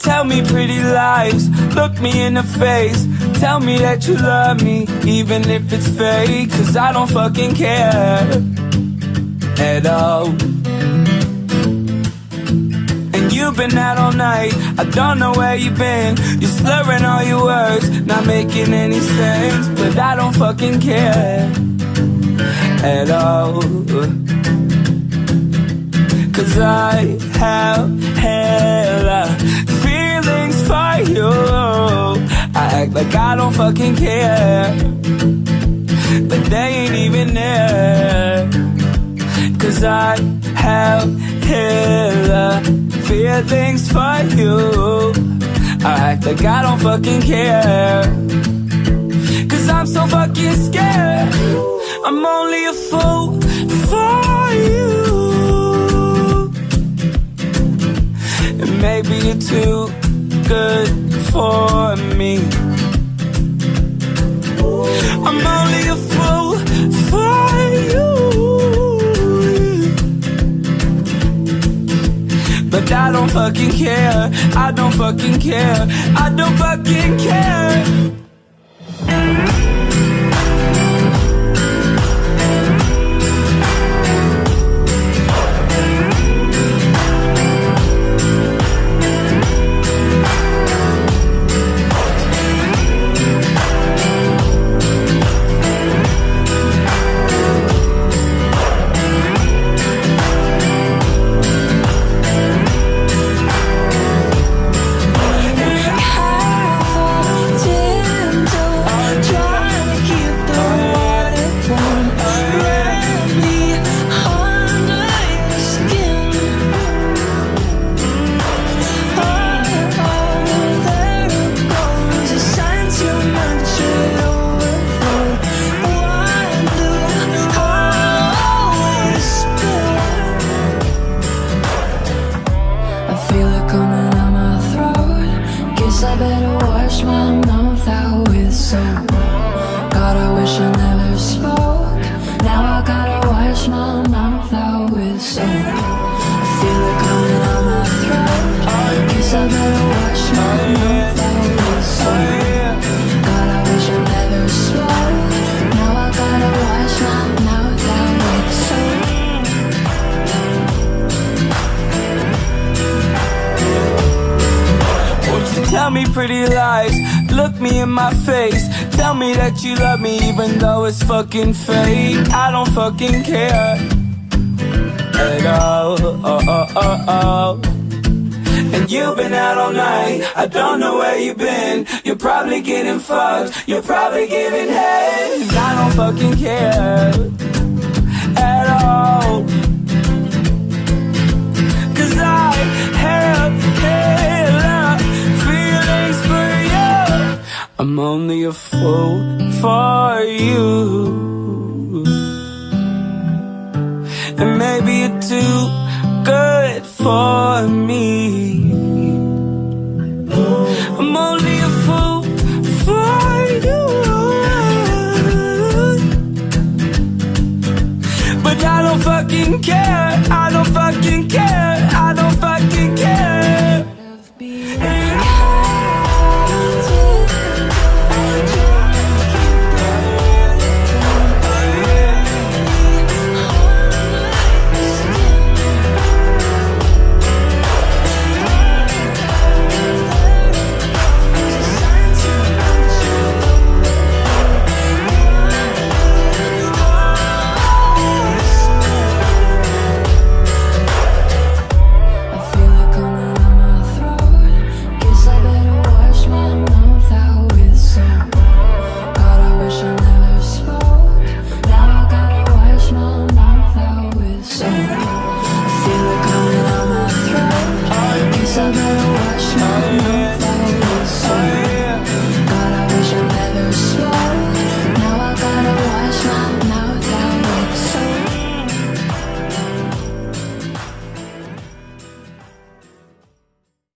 Tell me pretty lies, look me in the face. Tell me that you love me, even if it's fake. Cause I don't fucking care at all. And you've been out all night, I don't know where you've been. You're slurring all your words, not making any sense. But I don't fucking care at all. Cause I have hella feelings for you. I act like I don't fucking care, but they ain't even there. Cause I have hella feelings for you. I act like I don't fucking care, cause I'm so fucking scared. I'm only a fool for you. Maybe you're too good for me. I'm only a fool for you. But I don't fucking care. I don't fucking care. I don't fucking care. I better wash my mouth out with soap. God, I wish I never spoke. Now I gotta wash my mouth out with soap. I feel it coming out my throat. I guess I better wash my mouth out with soap. God, I wish I never spoke. Now I gotta wash my mouth out with soap. Tell me pretty lies, look me in my face. Tell me that you love me even though it's fucking fake. I don't fucking care at all. And you've been out all night, I don't know where you've been. You're probably getting fucked, you're probably giving head. I don't fucking care at all. Cause I have I'm only a fool for you. And maybe you're too good for me.